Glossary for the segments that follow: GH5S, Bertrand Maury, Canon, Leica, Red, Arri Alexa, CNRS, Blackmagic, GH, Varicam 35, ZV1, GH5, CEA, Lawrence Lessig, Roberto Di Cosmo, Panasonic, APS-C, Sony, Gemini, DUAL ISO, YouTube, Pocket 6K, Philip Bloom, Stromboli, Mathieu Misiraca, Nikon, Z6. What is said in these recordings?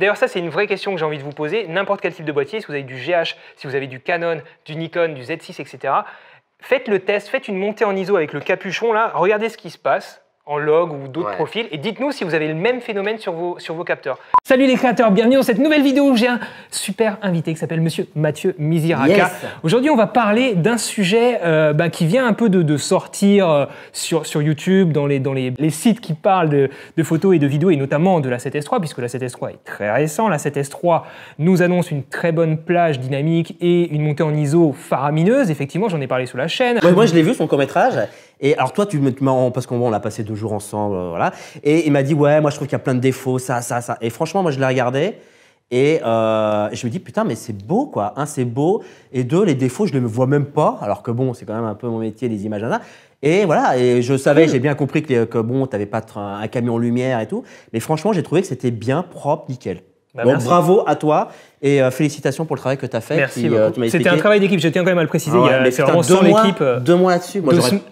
D'ailleurs, ça, c'est une vraie question que j'ai envie de vous poser. N'importe quel type de boîtier, si vous avez du GH, si vous avez du Canon, du Nikon, du Z6, etc., faites le test, faites une montée en ISO avec le capuchon, là, regardez ce qui se passe en log ou d'autres profils, et dites-nous si vous avez le même phénomène sur vos capteurs. Salut les créateurs, bienvenue dans cette nouvelle vidéo où j'ai un super invité qui s'appelle monsieur Mathieu Misiraca. Yes. Aujourd'hui, on va parler d'un sujet qui vient un peu de sortir sur YouTube, dans les sites qui parlent de photos et de vidéos, et notamment de la 7S III, puisque la 7S III est très récent. La 7S III nous annonce une très bonne plage dynamique et une montée en ISO faramineuse. Effectivement, j'en ai parlé sur la chaîne. Ouais, moi, je l'ai vu, son court-métrage. Et alors toi, tu me demandes, parce qu'on a passé 2 jours ensemble, voilà. Et il m'a dit, ouais, moi je trouve qu'il y a plein de défauts, ça. Et franchement, moi je l'ai regardé et je me dis, putain, mais c'est beau quoi. Un, c'est beau. Et deux, les défauts, je les vois même pas. Alors que bon, c'est quand même un peu mon métier, les images, là. Et voilà, et je savais, j'ai bien compris que bon, t'avais pas un camion lumière et tout. Mais franchement, j'ai trouvé que c'était bien propre, nickel. Bah, donc merci. Bravo à toi et félicitations pour le travail que tu as fait. Merci. C'était un travail d'équipe, je tiens quand même à le préciser. Ah ouais, c'est vraiment sans l'équipe. 2 mois là-dessus.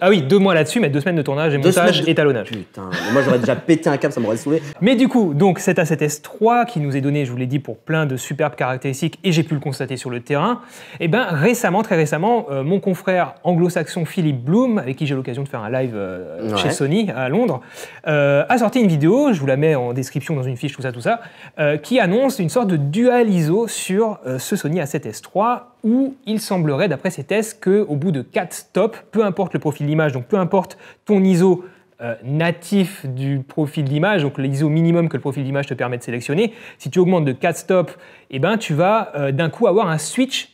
Ah oui, 2 mois là-dessus, mais 2 semaines de tournage et montage et talonnage. Putain, moi j'aurais déjà pété un câble, ça m'aurait saoulé. Mais du coup, donc cet A7S III qui nous est donné, je vous l'ai dit, pour plein de superbes caractéristiques et j'ai pu le constater sur le terrain. Et ben récemment, très récemment, mon confrère anglo-saxon Philip Bloom, avec qui j'ai l'occasion de faire un live chez Sony à Londres, a sorti une vidéo, je vous la mets en description dans une fiche, tout ça, qui annonce une sorte de dual ISO sur ce Sony A7S III où il semblerait, d'après ces tests, qu'au bout de 4 stops, peu importe le profil d'image, donc peu importe ton ISO natif du profil d'image, donc l'ISO minimum que le profil d'image te permet de sélectionner, si tu augmentes de 4 stops, eh ben, tu vas d'un coup avoir un switch,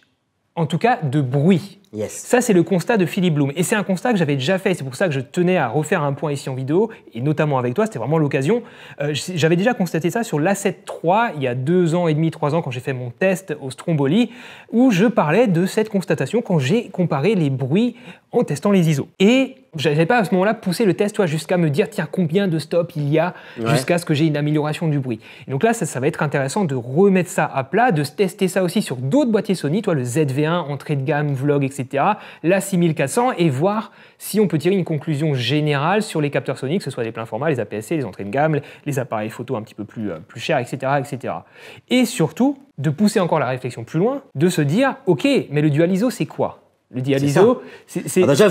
en tout cas de bruit. Yes. Ça, c'est le constat de Philip Bloom. Et c'est un constat que j'avais déjà fait. C'est pour ça que je tenais à refaire un point ici en vidéo, et notamment avec toi, c'était vraiment l'occasion. J'avais déjà constaté ça sur l'A7 III, il y a 2 ans et demi, 3 ans, quand j'ai fait mon test au Stromboli, où je parlais de cette constatation quand j'ai comparé les bruits en testant les ISO. Et j'avais pas à ce moment-là poussé le test jusqu'à me dire, tiens, combien de stops il y a jusqu'à ce que j'ai une amélioration du bruit. Et donc là, ça va être intéressant de remettre ça à plat, de tester ça aussi sur d'autres boîtiers Sony, le ZV1, entrée de gamme, vlog, etc., la 6400, et voir si on peut tirer une conclusion générale sur les capteurs Sony, que ce soit les pleins formats, les APS-C, les entrées de gamme, les appareils photo un petit peu plus chers, etc. Et surtout, de pousser encore la réflexion plus loin, de se dire, ok, mais le dual ISO, c'est quoi ? Le dual ISO, c'est... Déjà,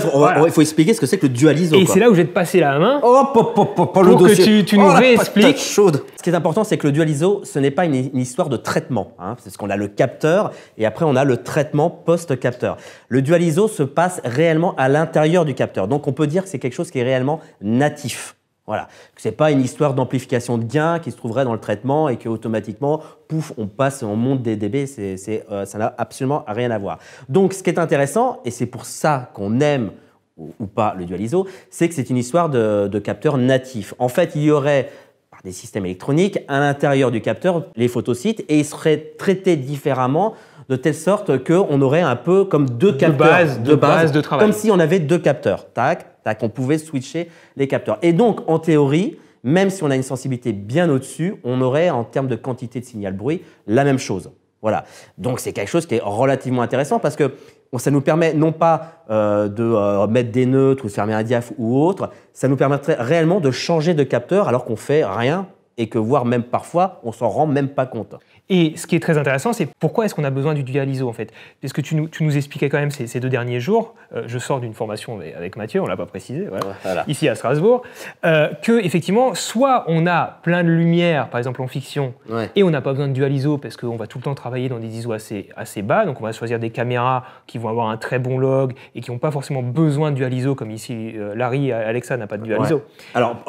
il faut expliquer ce que c'est que le dual ISO. Et c'est là où je vais te passer la main pour que tu nous réexpliques. Ce qui est important, c'est que le dual ISO, ce n'est pas une histoire de traitement. Hein, parce qu'on a le capteur et après, on a le traitement post-capteur. Le dual ISO se passe réellement à l'intérieur du capteur. Donc, on peut dire que c'est quelque chose qui est réellement natif. Voilà, c'est pas une histoire d'amplification de gain qui se trouverait dans le traitement et qui automatiquement, pouf, on passe, on monte des dB, ça n'a absolument rien à voir. Donc, ce qui est intéressant, et c'est pour ça qu'on aime ou pas le dual ISO, c'est que c'est une histoire de capteur natif. En fait, il y aurait par des systèmes électroniques à l'intérieur du capteur les photosites et ils seraient traités différemment de telle sorte qu'on aurait un peu comme 2 capteurs de base de travail, comme si on avait 2 capteurs. Tac. Qu'on pouvait switcher les capteurs. Et donc, en théorie, même si on a une sensibilité bien au-dessus, on aurait, en termes de quantité de signal bruit, la même chose. Voilà. Donc, c'est quelque chose qui est relativement intéressant parce que ça nous permet non pas de mettre des neutres ou de fermer un diaph ou autre, ça nous permettrait réellement de changer de capteur alors qu'on fait rien et que voire même parfois, on s'en rend même pas compte. Et ce qui est très intéressant, c'est pourquoi est-ce qu'on a besoin du dual ISO en fait? Parce que tu nous expliquais quand même ces 2 derniers jours, je sors d'une formation avec Mathieu, on ne l'a pas précisé, ici à Strasbourg, que effectivement, soit on a plein de lumière, par exemple en fiction, et on n'a pas besoin de dual ISO parce qu'on va tout le temps travailler dans des ISO assez bas, donc on va choisir des caméras qui vont avoir un très bon log et qui n'ont pas forcément besoin de dual ISO, comme ici, Arri Alexa n'a pas de dual ISO. Alors,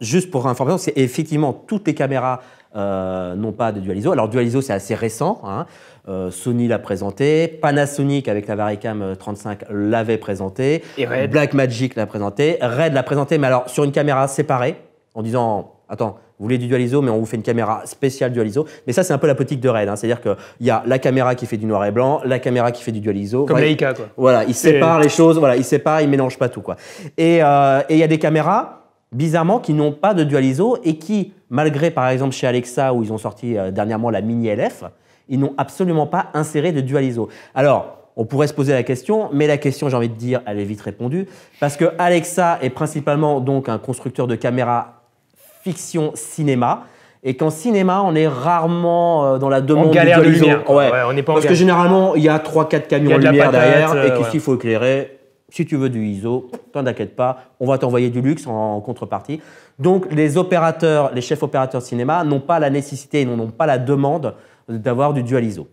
juste pour information, c'est effectivement toutes les caméras n'ont pas de dual ISO. Alors, dual ISO, c'est assez récent. Hein. Sony l'a présenté, Panasonic avec la Varicam 35 l'avait présenté, et Red. Blackmagic l'a présenté, Red l'a présenté, mais alors sur une caméra séparée, en disant « Attends, vous voulez du dual ISO, mais on vous fait une caméra spéciale dual ISO. » Mais ça, c'est un peu la politique de Red. Hein. C'est-à-dire qu'il y a la caméra qui fait du noir et blanc, la caméra qui fait du dual ISO. Comme Leica, quoi. Voilà, ils séparent les choses, voilà, ils séparent, ils ne mélangent pas tout, quoi. Et il y a des caméras bizarrement qui n'ont pas de dual ISO et qui, malgré par exemple chez Alexa où ils ont sorti dernièrement la mini LF, ils n'ont absolument pas inséré de dual ISO. Alors, on pourrait se poser la question, mais la question, j'ai envie de dire, elle est vite répondue parce que Alexa est principalement donc un constructeur de caméras fiction cinéma et qu'en cinéma, on est rarement dans la demande de lumière. Ouais. Ouais, on est pas parce que généralement, il y a 3-4 camions de lumière derrière et qu'est-ce qu'il faut éclairer. Si tu veux du ISO, t'en inquiète pas, on va t'envoyer du luxe en contrepartie. Donc, les opérateurs, les chefs opérateurs cinéma n'ont pas la nécessité, n'ont pas la demande d'avoir du dual ISO.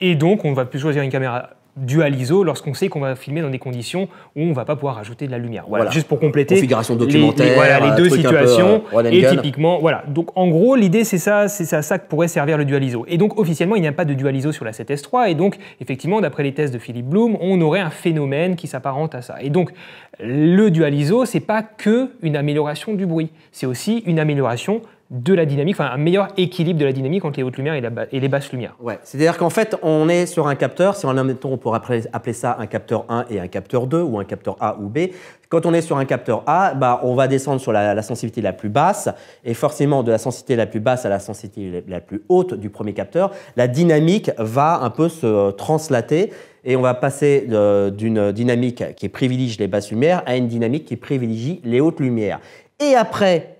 Et donc, on va plus choisir une caméra dual ISO lorsqu'on sait qu'on va filmer dans des conditions où on ne va pas pouvoir ajouter de la lumière. Voilà, voilà. Juste pour compléter. Configuration documentaire, les deux situations. Et typiquement, voilà. Donc, en gros, l'idée, c'est ça, ça que pourrait servir le dual ISO. Et donc, officiellement, il n'y a pas de dual ISO sur la A7S III. Et donc, effectivement, d'après les tests de Philip Bloom, on aurait un phénomène qui s'apparente à ça. Et donc, le dual ISO, ce n'est pas qu'une amélioration du bruit. C'est aussi une amélioration de la dynamique, enfin un meilleur équilibre de la dynamique entre les hautes lumières et les basses lumières. Ouais, c'est-à-dire qu'en fait, on est sur un capteur, si on pourrait appeler ça un capteur 1 et un capteur 2, ou un capteur A ou B. Quand on est sur un capteur A, bah, on va descendre sur la sensibilité la plus basse, et forcément, de la sensibilité la plus basse à la sensibilité la plus haute du premier capteur, la dynamique va un peu se translater, et on va passer d'une dynamique qui privilégie les basses lumières à une dynamique qui privilégie les hautes lumières. Et après,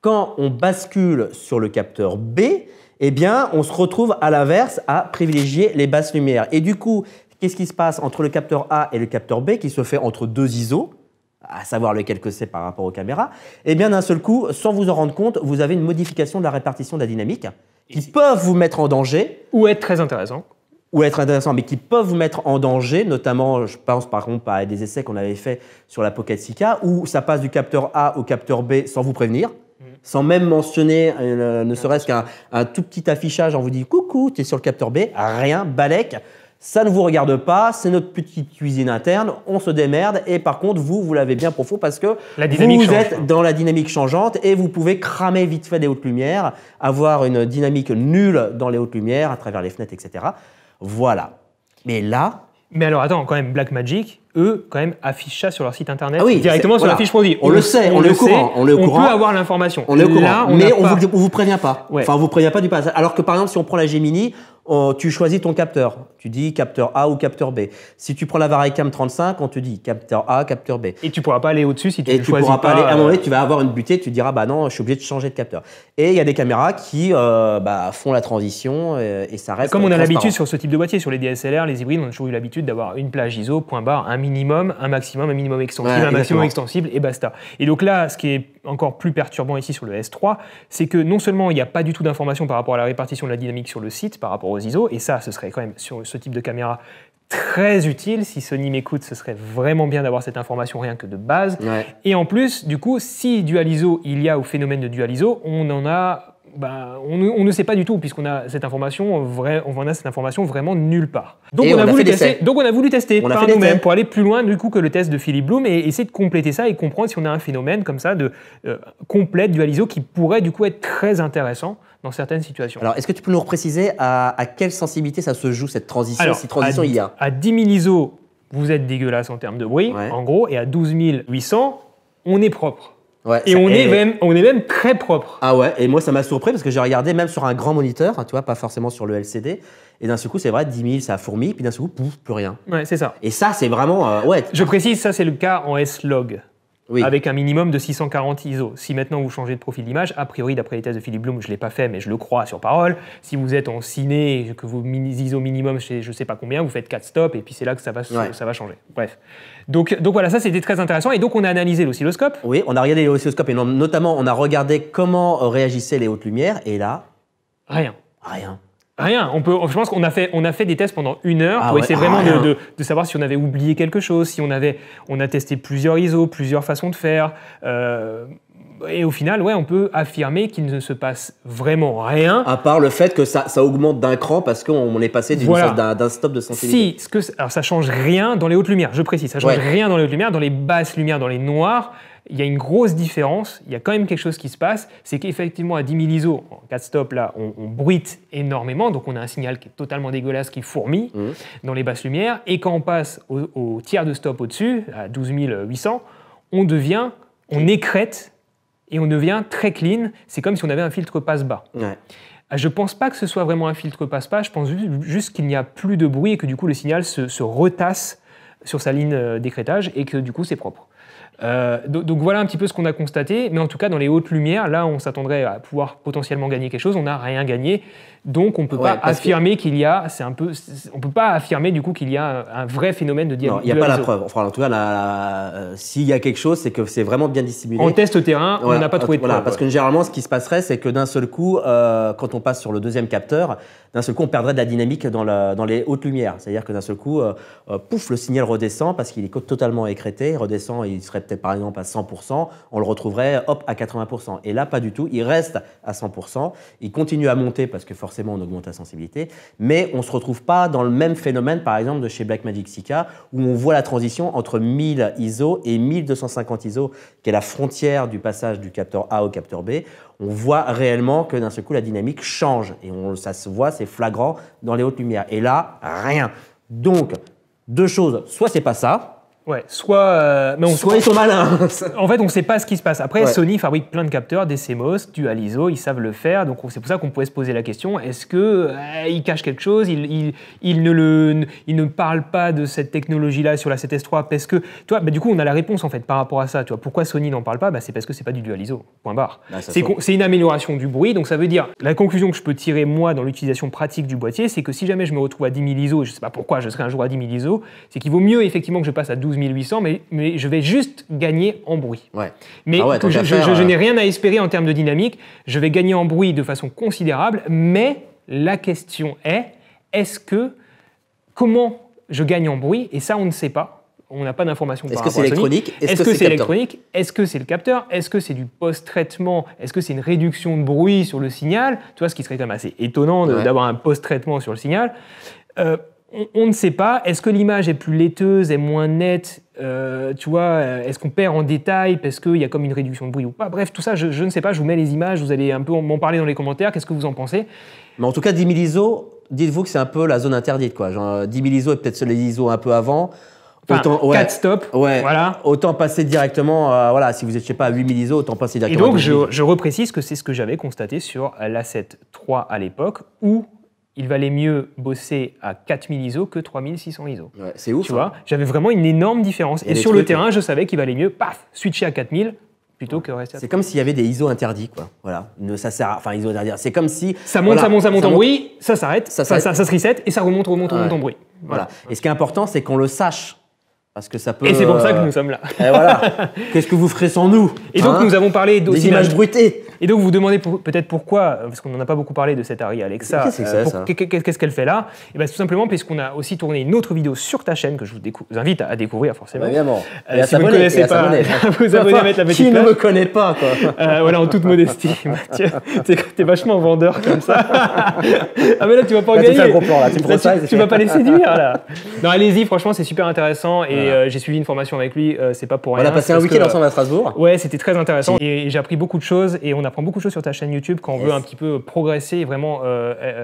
quand on bascule sur le capteur B, eh bien, on se retrouve à l'inverse à privilégier les basses lumières. Et du coup, qu'est-ce qui se passe entre le capteur A et le capteur B qui se fait entre deux ISO, à savoir lequel que c'est par rapport aux caméras? Eh bien, d'un seul coup, sans vous en rendre compte, vous avez une modification de la répartition de la dynamique qui peuvent vous mettre en danger. Ou être très intéressant. Ou être intéressant, mais qui peuvent vous mettre en danger, notamment, je pense par contre à des essais qu'on avait fait sur la Pocket 6K, où ça passe du capteur A au capteur B sans vous prévenir. Sans même mentionner, ne serait-ce qu'un tout petit affichage, on vous dit « Coucou, tu es sur le capteur B », rien, balèque, ça ne vous regarde pas, c'est notre petite cuisine interne, on se démerde, et par contre, vous l'avez bien pour faux parce que vous êtes dans la dynamique changeante et vous pouvez cramer vite fait des hautes lumières, avoir une dynamique nulle dans les hautes lumières, à travers les fenêtres, etc. Voilà. Mais là… Mais alors attends, quand même, Blackmagic, eux, quand même, affichent ça sur leur site internet, oui, directement sur la fiche produit. On le sait, on est au courant. On peut avoir l'information. On est au courant, mais on ne vous prévient pas. Ouais. Enfin, on ne vous prévient pas du passage. Alors que par exemple, si on prend la Gemini, tu choisis ton capteur. Tu dis capteur A ou capteur B. Si tu prends la Varicam 35, on te dit capteur A, capteur B. Et tu ne pourras pas aller au-dessus si tu ne choisis pas. À un moment donné, tu vas avoir une butée, tu diras, bah non, je suis obligé de changer de capteur. Et il y a des caméras qui font la transition et ça reste. Comme on a l'habitude sur ce type de boîtier, sur les DSLR, les hybrides, on a toujours eu l'habitude d'avoir une plage ISO, point barre, un minimum, un maximum, un minimum extensible, ouais, un maximum extensible et basta. Et donc là, ce qui est encore plus perturbant ici sur le S3, c'est que non seulement il n'y a pas du tout d'informations par rapport à la répartition de la dynamique sur le site, par rapport aux ISO, et ça, ce serait quand même sur ce type de caméra très utile. Si Sony m'écoute, ce serait vraiment bien d'avoir cette information rien que de base. Ouais. Et en plus, du coup, si dual ISO, il y a au phénomène de dual ISO, on en a... Bah, on ne sait pas du tout, puisqu'on a cette information vraiment nulle part. Donc on a voulu tester, par nous-mêmes pour aller plus loin du coup que le test de Philip Bloom et essayer de compléter ça et comprendre si on a un phénomène comme ça de complète dual ISO qui pourrait du coup être très intéressant dans certaines situations. Alors, est-ce que tu peux nous repréciser à quelle sensibilité ça se joue cette transition? Alors, si transition il y a à 10 000 ISO, vous êtes dégueulasse en termes de bruit, ouais, en gros, et à 12 800, on est propre. Ouais, et on est même très propre. Ah ouais, et moi ça m'a surpris parce que j'ai regardé même sur un grand moniteur, tu vois, pas forcément sur le LCD, et d'un seul coup c'est vrai, 10 000 ça fourmille, puis d'un seul coup, pouf, plus rien. Ouais, c'est ça. Et ça c'est vraiment… ouais. Je précise, ça c'est le cas en S-Log. Oui. Avec un minimum de 640 ISO. Si maintenant vous changez de profil d'image, a priori d'après les tests de Philip Bloom, je ne l'ai pas fait mais je le crois sur parole, si vous êtes en ciné et que vos ISO minimum je ne sais pas combien, vous faites 4 stops et puis c'est là que ça va, ouais, ça va changer. Bref. Donc voilà, ça c'était très intéressant et donc on a analysé l'oscilloscope. Oui, on a regardé l'oscilloscope et notamment on a regardé comment réagissaient les hautes lumières et là… Rien. Rien. Rien. Je pense qu'on a fait des tests pendant une heure pour essayer vraiment de savoir si on avait oublié quelque chose, si on a testé plusieurs ISO, plusieurs façons de faire. Et au final, ouais, on peut affirmer qu'il ne se passe vraiment rien. À part le fait que ça augmente d'un cran parce qu'on est passé d'un stop de sensibilité. Alors ça change rien dans les hautes lumières, je précise. Ça change rien dans les hautes lumières, dans les basses lumières, dans les noirs. Il y a une grosse différence, il y a quand même quelque chose qui se passe, c'est qu'effectivement à 10 000 ISO, en 4 stops, là, on bruite énormément, donc on a un signal qui est totalement dégueulasse, qui fourmille dans les basses lumières, et quand on passe au tiers de stop au-dessus, à 12 800, on écrète et on devient très clean, c'est comme si on avait un filtre passe-bas. Ouais. Je ne pense pas que ce soit vraiment un filtre passe-bas, je pense juste qu'il n'y a plus de bruit et que du coup le signal se retasse sur sa ligne d'écrétage et que du coup c'est propre. Donc voilà un petit peu ce qu'on a constaté, mais en tout cas dans les hautes lumières, là on s'attendrait à pouvoir potentiellement gagner quelque chose, on n'a rien gagné, donc on peut pas affirmer qu'il y a, on peut pas affirmer du coup qu'il y a un vrai phénomène de dialogue. Non, il n'y a pas la preuve. Enfin, en tout cas, s'il y a quelque chose, c'est que c'est vraiment bien dissimulé. En test terrain, on n'a pas trouvé de preuve. Parce que généralement, ce qui se passerait, c'est que d'un seul coup, quand on passe sur le deuxième capteur, d'un seul coup, on perdrait de la dynamique dans les hautes lumières. C'est-à-dire que d'un seul coup, pouf, le signal redescend parce qu'il est totalement écrêté, il redescend, il serait peut-être par exemple à 100%, on le retrouverait hop à 80%. Et là, pas du tout, il reste à 100%, il continue à monter parce que forcément on augmente la sensibilité, mais on ne se retrouve pas dans le même phénomène par exemple de chez Blackmagic Sika où on voit la transition entre 1000 ISO et 1250 ISO qui est la frontière du passage du capteur A au capteur B. On voit réellement que d'un seul coup la dynamique change et ça se voit, c'est flagrant dans les hautes lumières. Et là, rien. Donc, deux choses, soit c'est pas ça, ouais, soit ils sont malins. En fait, on ne sait pas ce qui se passe. Après, ouais. Sony fabrique plein de capteurs, des CMOS, du ISO, ils savent le faire. Donc, c'est pour ça qu'on pouvait se poser la question, est-ce qu'ils cachent quelque chose, ils ne parlent pas de cette technologie-là sur la 7S3 parce que, tu vois, bah, du coup, on a la réponse en fait, par rapport à ça. Tu vois, pourquoi Sony n'en parle pas, bah, c'est parce que ce n'est pas du dual ISO, point barre. Bah, c'est une amélioration du bruit. Donc, ça veut dire, la conclusion que je peux tirer, moi, dans l'utilisation pratique du boîtier, c'est que si jamais je me retrouve à 10 000 ISO, je ne sais pas pourquoi je serai un jour à 10 000 ISO, c'est qu'il vaut mieux effectivement que je passe à 12 1800, mais je vais juste gagner en bruit. Ouais. Mais ah ouais, je n'ai rien à espérer en termes de dynamique. Je vais gagner en bruit de façon considérable, mais la question est, comment je gagne en bruit? Et ça, on ne sait pas. On n'a pas d'informations par rapport à Sony. Est-ce que c'est électronique? Est-ce que c'est électronique? Est-ce que c'est le capteur? Est-ce que c'est du post-traitement? Est-ce que c'est une réduction de bruit sur le signal? Tu vois, ce qui serait quand même assez étonnant d'avoir un post-traitement sur le signal. On ne sait pas. Est-ce que l'image est plus laiteuse, est moins nette, tu vois, est-ce qu'on perd en détail parce qu'il y a comme une réduction de bruit ou pas? Bref, tout ça, je ne sais pas. Je vous mets les images, vous allez un peu m'en parler dans les commentaires. Qu'est-ce que vous en pensez? Mais en tout cas, 10 000 ISO, dites-vous que c'est un peu la zone interdite, quoi. Genre, 10 000 ISO et peut-être les ISO un peu avant. Enfin, autant, 4 stops, voilà. Autant passer directement, voilà, si vous êtes, je sais pas, à 8000 ISO, autant passer directement. Et donc, je reprécise que c'est ce que j'avais constaté sur l'A7 III à l'époque, où il valait mieux bosser à 4000 ISO que 3600 ISO. Ouais, c'est ouf. Tu vois, j'avais vraiment une énorme différence. Et sur le terrain, je savais qu'il valait mieux, paf, switcher à 4000 plutôt que rester à 3000. C'est comme s'il y avait des ISO interdits, quoi. Voilà. Ça sert à... Enfin, ISO interdits. C'est comme si... Ça monte, voilà, ça monte en bruit, ça s'arrête, ça se reset et ça remonte en bruit. Voilà. Et ce qui est important, c'est qu'on le sache. Parce que ça peut... Et c'est pour ça que nous sommes là. Et voilà. Qu'est-ce que vous ferez sans nous? Et donc, nous avons parlé des images bruitées. Et donc, vous vous demandez peut-être pourquoi, parce qu'on n'en a pas beaucoup parlé de cette Arri Alexa. Qu'est-ce qu'elle fait là? Et bien, tout simplement, puisqu'on a aussi tourné une autre vidéo sur ta chaîne que je vous invite à découvrir, forcément. Évidemment. Si vous ne connaissez pas, vous abonnez à mettre la petite cloche. Qui ne me connaît pas, quoi. Voilà, en toute modestie, Mathieu. T'es vachement vendeur comme ça. Ah, mais là, tu vas pas gagner. Tu vas pas les séduire, là. Non, allez-y, franchement, c'est super intéressant. J'ai suivi une formation avec lui, c'est pas pour rien. On a passé un week-end ensemble à Strasbourg. Ouais, c'était très intéressant et j'ai appris beaucoup de choses et on apprend beaucoup de choses sur ta chaîne YouTube quand on veut un petit peu progresser et vraiment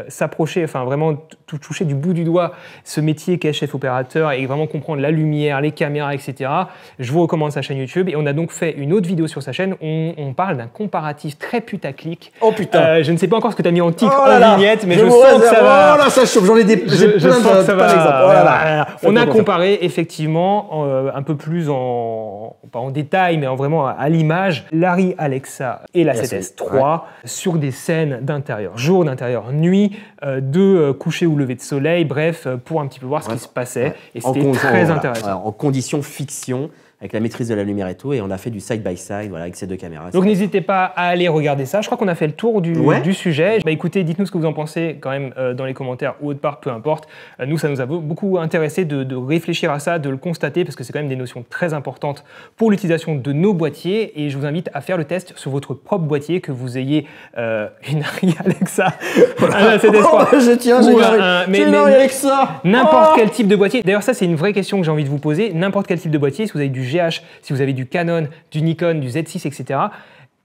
s'approcher, enfin vraiment toucher du bout du doigt ce métier qu'est chef opérateur et vraiment comprendre la lumière, les caméras, etc. Je vous recommande sa chaîne YouTube et on a donc fait une autre vidéo sur sa chaîne. On parle d'un comparatif très putaclic. Oh putain. Je ne sais pas encore ce que tu as mis en titre, en vignette, mais je sens que ça va. Oh là, ça chauffe, j'en ai des. Je sens que ça va. On a comparé effectivement. Un peu plus en, pas en détail, mais en vraiment à l'image, l'Arri Alexa et la 7S III sur des scènes d'intérieur, jour, d'intérieur, nuit, de coucher ou lever de soleil, bref, pour un petit peu voir ce qui se passait. Et c'était très intéressant. En conditions fiction, avec la maîtrise de la lumière et tout, et on a fait du side-by-side avec ces deux caméras. Donc n'hésitez pas à aller regarder ça. Je crois qu'on a fait le tour du sujet. Bah, écoutez, dites-nous ce que vous en pensez quand même dans les commentaires ou autre part, peu importe. Nous, ça nous a beaucoup intéressé de réfléchir à ça, de le constater, parce que c'est quand même des notions très importantes pour l'utilisation de nos boîtiers. Et je vous invite à faire le test sur votre propre boîtier, que vous ayez une Arri Alexa, un A7S III, une Arri Alexa, n'importe quel type de boîtier. D'ailleurs, ça, c'est une vraie question que j'ai envie de vous poser. N'importe quel type de boîtier, si vous avez du GH, si vous avez du Canon, du Nikon, du Z6, etc.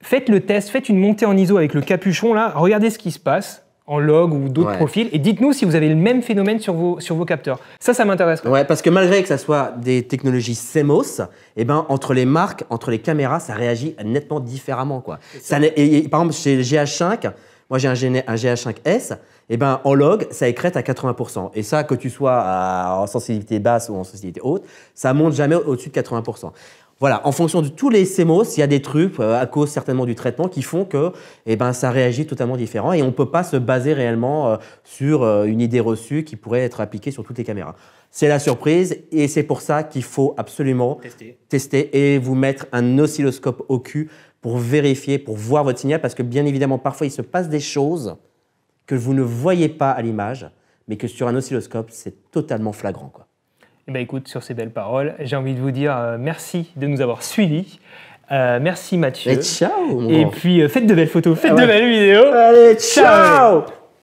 Faites le test, faites une montée en ISO avec le capuchon, là, regardez ce qui se passe en log ou d'autres profils, et dites-nous si vous avez le même phénomène sur vos capteurs. Ça m'intéresse. Ouais, parce que malgré que ça soit des technologies CMOS, eh ben, entre les marques, entre les caméras, ça réagit nettement différemment, quoi. Par exemple, chez GH5, moi j'ai un GH5S, et ben, en log, ça écrète à 80%. Et ça, que tu sois en sensibilité basse ou en sensibilité haute, ça monte jamais au-dessus de 80%. Voilà, en fonction de tous les CMOS, il y a des trucs, à cause certainement du traitement, qui font que eh ben, ça réagit totalement différent et on ne peut pas se baser réellement sur une idée reçue qui pourrait être appliquée sur toutes les caméras. C'est la surprise et c'est pour ça qu'il faut absolument tester et vous mettre un oscilloscope au cul pour vérifier, pour voir votre signal, parce que bien évidemment, parfois, il se passe des choses que vous ne voyez pas à l'image, mais que sur un oscilloscope, c'est totalement flagrant, quoi. Bah écoute, sur ces belles paroles, j'ai envie de vous dire merci de nous avoir suivis. Merci Mathieu. Et ciao. Et puis faites de belles photos, faites de belles vidéos. Allez, ciao.